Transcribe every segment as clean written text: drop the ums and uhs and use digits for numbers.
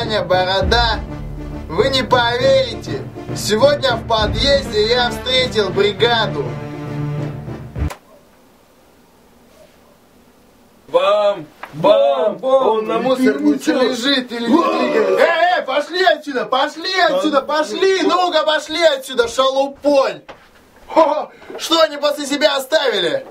Саня Борода. Вы не поверите, сегодня в подъезде я встретил бригаду. Бам! Бам! Бам! Он на мусорнице лежит или не двигается. Пошли отсюда! Пошли отсюда! Пошли! Ну-ка, пошли отсюда, шалупонь! Что они после себя оставили?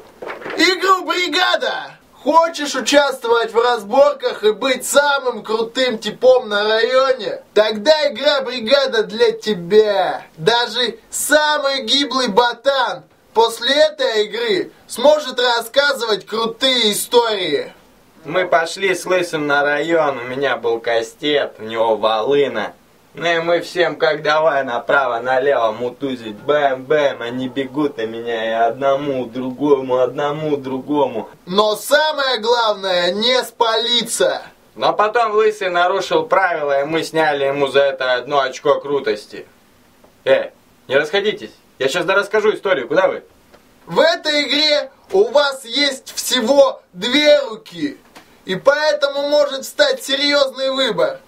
Игру «Бригада». Хочешь участвовать в разборках и быть самым крутым типом на районе? Тогда игра «Бригада» для тебя. Даже самый гиблый ботан после этой игры сможет рассказывать крутые истории. Мы пошли с Лысым на район, у меня был кастет, у него волына. Ну и мы всем как давай направо-налево мутузить, бэм-бэм, они бегут на меня и одному, другому, одному, другому. Но самое главное, не спалиться. Но потом Лысый нарушил правила, и мы сняли ему за это одно очко крутости. Не расходитесь, я сейчас дорасскажу историю, куда вы? В этой игре у вас есть всего 2 руки, и поэтому может стать серьезный выбор.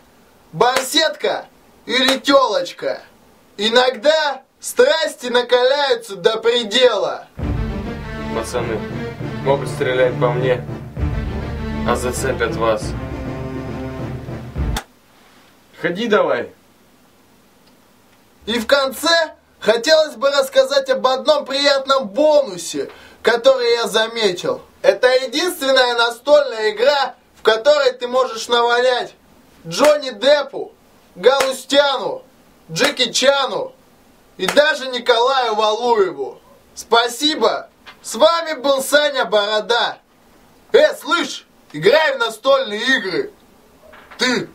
Барсетка или телочка. Иногда страсти накаляются до предела. Пацаны, могут стрелять по мне, а зацепят вас. Ходи давай. И в конце хотелось бы рассказать об одном приятном бонусе, который я заметил. Это единственная настольная игра, в которой ты можешь навалять Джонни Деппу, Галустяну, Джеки Чану и даже Николаю Валуеву. Спасибо! С вами был Саня Борода. Слышь, играй в настольные игры. Ты!